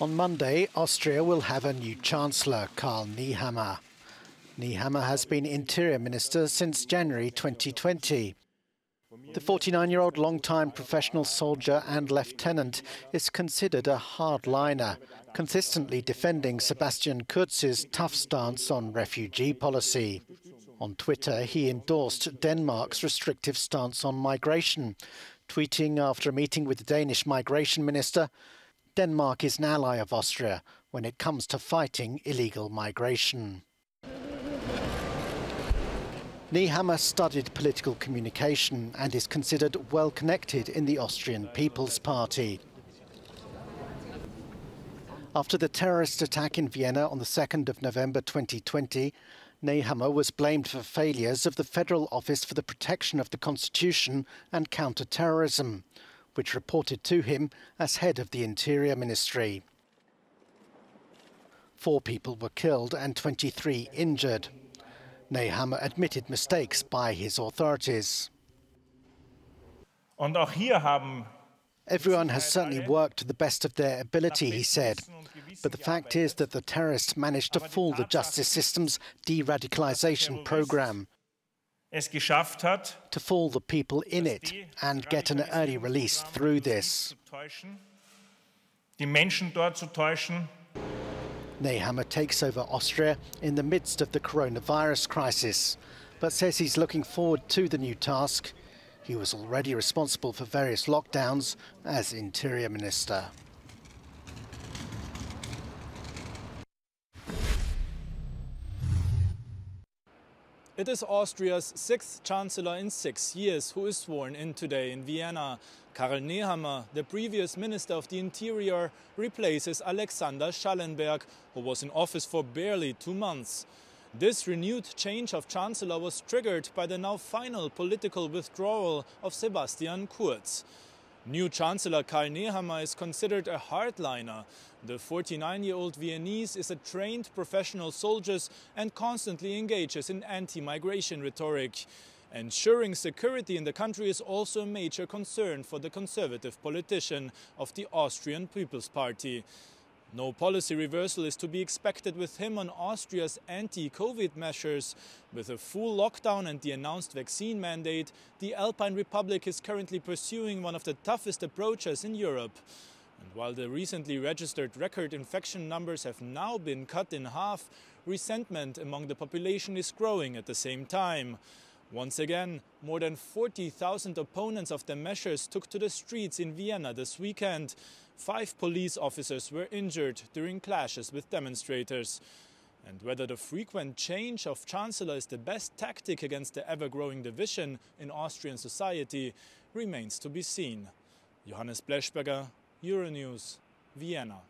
On Monday, Austria will have a new chancellor, Karl Nehammer. Nehammer has been interior minister since January 2020. The 49-year-old long-time professional soldier and lieutenant is considered a hardliner, consistently defending Sebastian Kurz's tough stance on refugee policy. On Twitter, he endorsed Denmark's restrictive stance on migration, tweeting after a meeting with the Danish migration minister, "Denmark is an ally of Austria when it comes to fighting illegal migration." Nehammer studied political communication and is considered well-connected in the Austrian People's Party. After the terrorist attack in Vienna on the 2nd of November 2020, Nehammer was blamed for failures of the Federal Office for the Protection of the Constitution and Counter-Terrorism, which reported to him as head of the Interior Ministry. 4 people were killed and 23 injured. Nehammer admitted mistakes by his authorities. "Everyone has certainly worked to the best of their ability," he said. "But the fact is that the terrorists managed to fool the justice system's de-radicalization program, to fool the people in it and get an early release through this." Nehammer takes over Austria in the midst of the coronavirus crisis, but says he's looking forward to the new task. He was already responsible for various lockdowns as Interior Minister. It is Austria's 6th chancellor in 6 years who is sworn in today in Vienna. Karl Nehammer, the previous Minister of the Interior, replaces Alexander Schallenberg, who was in office for barely 2 months. This renewed change of chancellor was triggered by the now final political withdrawal of Sebastian Kurz. New Chancellor Karl Nehammer is considered a hardliner. The 49-year-old Viennese is a trained professional soldier and constantly engages in anti-migration rhetoric. Ensuring security in the country is also a major concern for the conservative politician of the Austrian People's Party. No policy reversal is to be expected with him on Austria's anti-COVID measures. With a full lockdown and the announced vaccine mandate, the Alpine Republic is currently pursuing one of the toughest approaches in Europe. And while the recently registered record infection numbers have now been cut in half, resentment among the population is growing at the same time. Once again, more than 40,000 opponents of the measures took to the streets in Vienna this weekend. 5 police officers were injured during clashes with demonstrators. And whether the frequent change of chancellor is the best tactic against the ever-growing division in Austrian society remains to be seen. Johannes Blechberger, Euronews, Vienna.